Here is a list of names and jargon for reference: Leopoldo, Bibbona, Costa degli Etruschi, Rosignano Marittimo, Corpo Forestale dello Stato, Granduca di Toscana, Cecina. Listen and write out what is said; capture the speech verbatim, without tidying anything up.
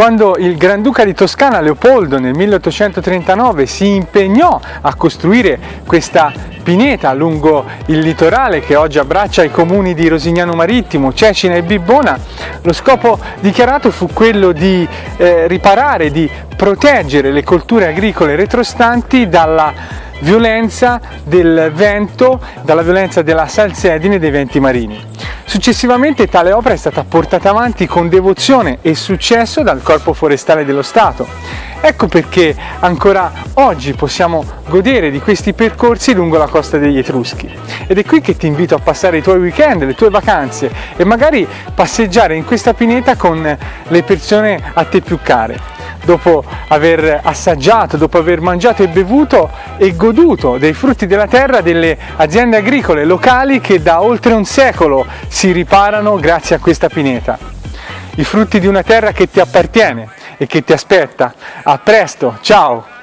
Quando il Granduca di Toscana Leopoldo nel milleottocentotrentanove si impegnò a costruire questa pineta lungo il litorale che oggi abbraccia i comuni di Rosignano Marittimo, Cecina e Bibbona, lo scopo dichiarato fu quello di eh, riparare, di proteggere le colture agricole retrostanti dalla violenza del vento, dalla violenza della salsedine e dei venti marini. Successivamente tale opera è stata portata avanti con devozione e successo dal Corpo Forestale dello Stato. Ecco perché ancora oggi possiamo godere di questi percorsi lungo la costa degli Etruschi. Ed è qui che ti invito a passare i tuoi weekend, le tue vacanze e magari passeggiare in questa pineta con le persone a te più care. Dopo aver assaggiato, dopo aver mangiato e bevuto e goduto dei frutti della terra delle aziende agricole locali che da oltre un secolo si riparano grazie a questa pineta. I frutti di una terra che ti appartiene e che ti aspetta. A presto, ciao!